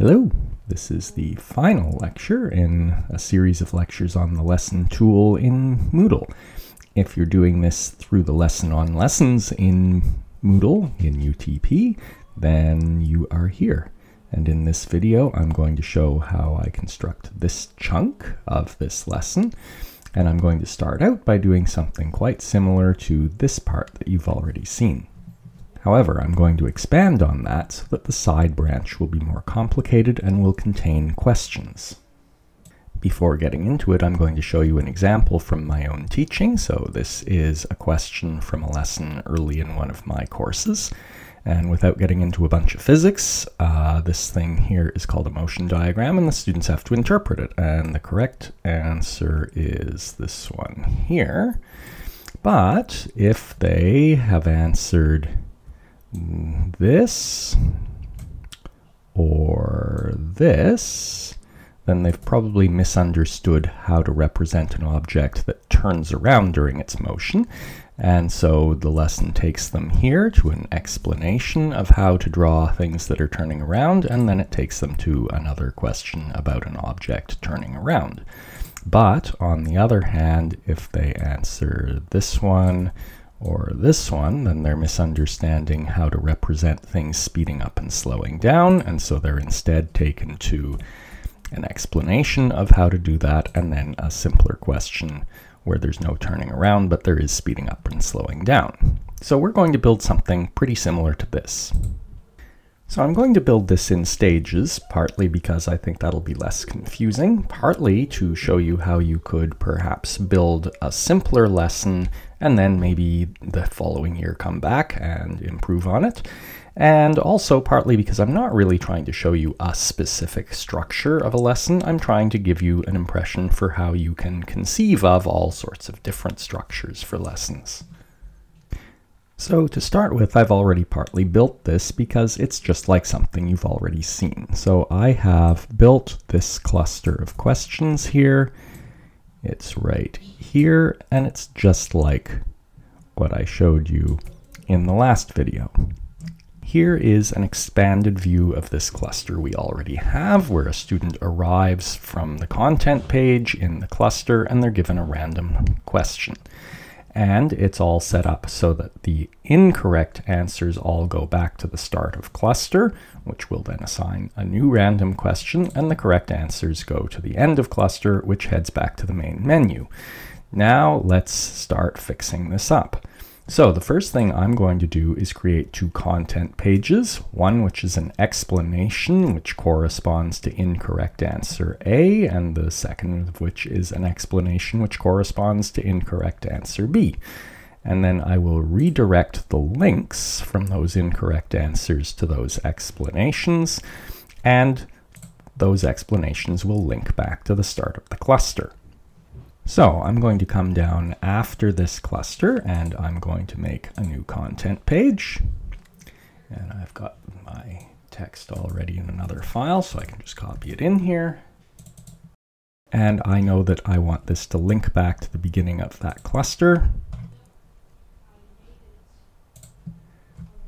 Hello, this is the final lecture in a series of lectures on the lesson tool in Moodle. If you're doing this through the lesson on lessons in Moodle, in UTP, then you are here. And in this video, I'm going to show how I construct this chunk of this lesson. And I'm going to start out by doing something quite similar to this part that you've already seen. However, I'm going to expand on that so that the side branch will be more complicated and will contain questions. Before getting into it, I'm going to show you an example from my own teaching. So this is a question from a lesson early in one of my courses. And without getting into a bunch of physics, this thing here is called a motion diagram, and the students have to interpret it. And the correct answer is this one here. But if they have answered this or this, then they've probably misunderstood how to represent an object that turns around during its motion. And so the lesson takes them here to an explanation of how to draw things that are turning around, and then it takes them to another question about an object turning around. But on the other hand, if they answer this one or this one, then they're misunderstanding how to represent things speeding up and slowing down, and so they're instead taken to an explanation of how to do that, and then a simpler question where there's no turning around, but there is speeding up and slowing down. So we're going to build something pretty similar to this. So I'm going to build this in stages, partly because I think that'll be less confusing, partly to show you how you could perhaps build a simpler lesson and then maybe the following year come back and improve on it. And also partly because I'm not really trying to show you a specific structure of a lesson. I'm trying to give you an impression for how you can conceive of all sorts of different structures for lessons. So to start with, I've already partly built this because it's just like something you've already seen. So I have built this cluster of questions here. It's right here, and it's just like what I showed you in the last video. Here is an expanded view of this cluster we already have, where a student arrives from the content page in the cluster and they're given a random question. And it's all set up so that the incorrect answers all go back to the start of cluster, which will then assign a new random question, and the correct answers go to the end of cluster, which heads back to the main menu. Now let's start fixing this up. So the first thing I'm going to do is create two content pages, one which is an explanation which corresponds to incorrect answer A, and the second of which is an explanation which corresponds to incorrect answer B. And then I will redirect the links from those incorrect answers to those explanations, and those explanations will link back to the start of the cluster. So I'm going to come down after this cluster, and I'm going to make a new content page. And I've got my text already in another file, so I can just copy it in here. And I know that I want this to link back to the beginning of that cluster.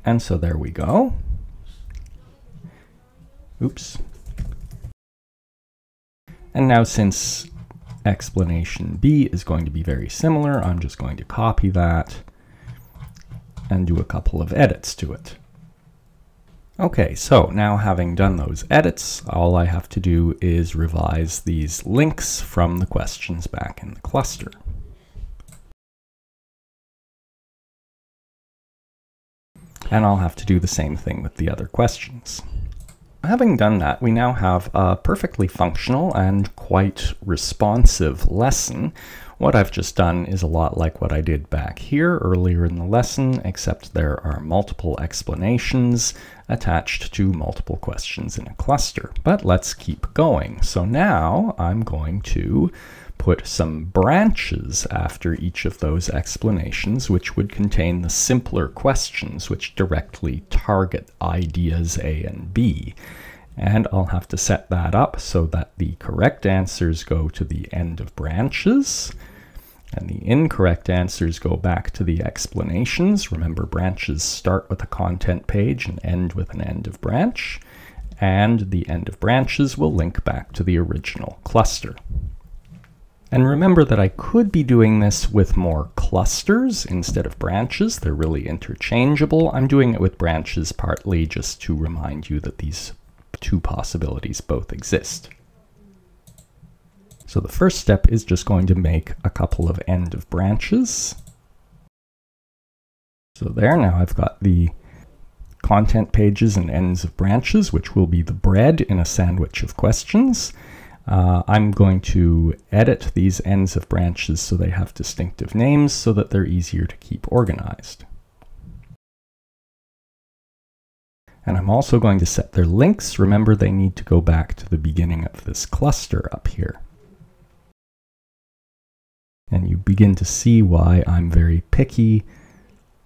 And so there we go. Oops. And now, since explanation B is going to be very similar, I'm just going to copy that and do a couple of edits to it. Okay, so now having done those edits, all I have to do is revise these links from the questions back in the cluster. And I'll have to do the same thing with the other questions. Having done that, we now have a perfectly functional and quite responsive lesson. What I've just done is a lot like what I did back here earlier in the lesson, except there are multiple explanations attached to multiple questions in a cluster. But let's keep going. So now I'm going to put some branches after each of those explanations, which would contain the simpler questions which directly target ideas A and B. And I'll have to set that up so that the correct answers go to the end of branches, and the incorrect answers go back to the explanations. Remember, branches start with a content page and end with an end of branch. and the end of branches will link back to the original cluster. And remember that I could be doing this with more clusters instead of branches. They're really interchangeable. I'm doing it with branches partly just to remind you that these two possibilities both exist. So the first step is just going to make a couple of end of branches. So there, now I've got the content pages and ends of branches, which will be the bread in a sandwich of questions. I'm going to edit these ends of branches so they have distinctive names so that they're easier to keep organized. And I'm also going to set their links. Remember, they need to go back to the beginning of this cluster up here. And you begin to see why I'm very picky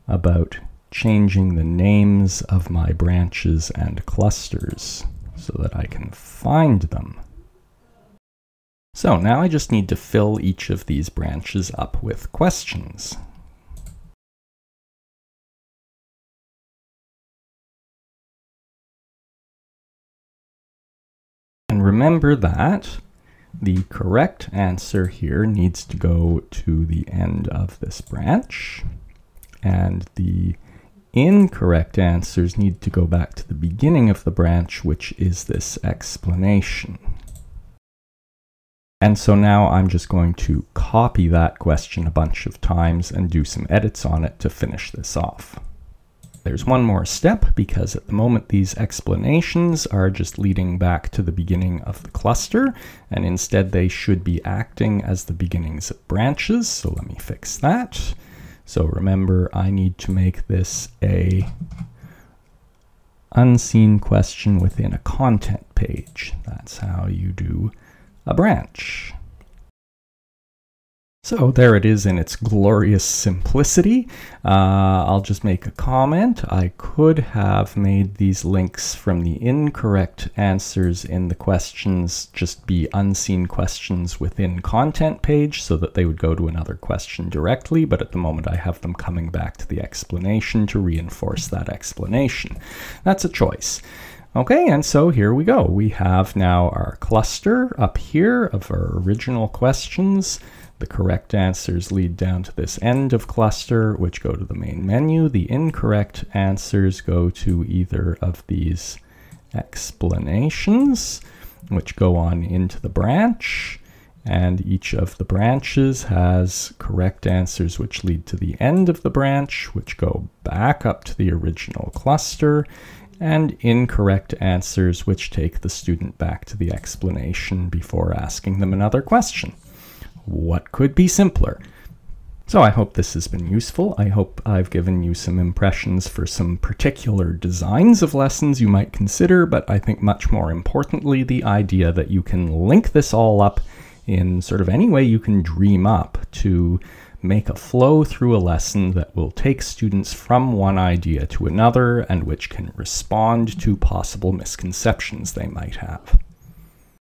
about changing the names of my branches and clusters so that I can find them. So now I just need to fill each of these branches up with questions. And remember that the correct answer here needs to go to the end of this branch, and the incorrect answers need to go back to the beginning of the branch, which is this explanation. And so now I'm just going to copy that question a bunch of times and do some edits on it to finish this off. There's one more step, because at the moment these explanations are just leading back to the beginning of the cluster, and instead they should be acting as the beginnings of branches, so let me fix that. So remember, I need to make this a unseen question within a content page. That's how you do a branch. So there it is in its glorious simplicity. I'll just make a comment. I could have made these links from the incorrect answers in the questions just be unseen questions within content page so that they would go to another question directly, but at the moment I have them coming back to the explanation to reinforce that explanation. That's a choice. Okay, and so here we go. We have now our cluster up here of our original questions. The correct answers lead down to this end of cluster, which go to the main menu. The incorrect answers go to either of these explanations, which go on into the branch. And each of the branches has correct answers which lead to the end of the branch, which go back up to the original cluster, and incorrect answers which take the student back to the explanation before asking them another question. What could be simpler? So I hope this has been useful. I hope I've given you some impressions for some particular designs of lessons you might consider, but I think much more importantly, the idea that you can link this all up in sort of any way you can dream up to make a flow through a lesson that will take students from one idea to another and which can respond to possible misconceptions they might have.